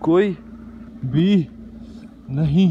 कोई भी नहीं।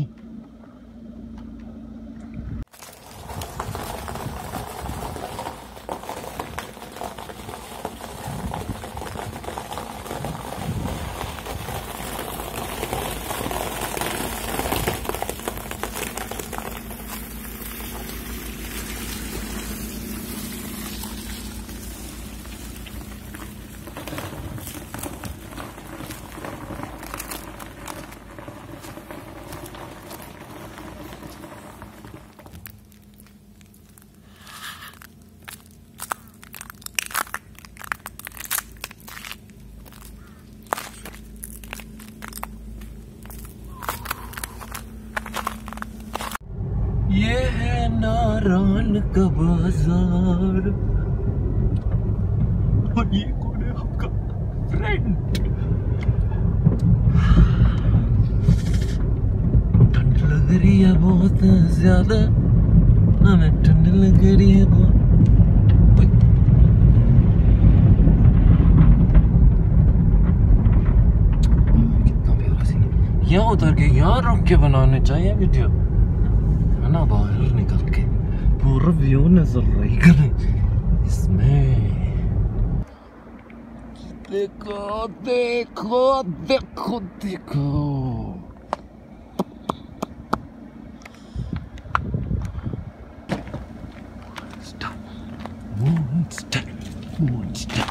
ये है नारायण का बाजार और ये कौन है आपका फ्रेंड। ठंड लग रही है बहुत ज्यादा, हमें ठंड लग रही है बहुत। कितना प्यारा सीन है। यहाँ उतर के यहाँ रुक के बनाने चाहिए वीडियो ना, बाहर निकल के पूरा व्यू नजर आएगा इसमें। देखो देखो देखो देखो monster monster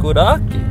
Kuraki.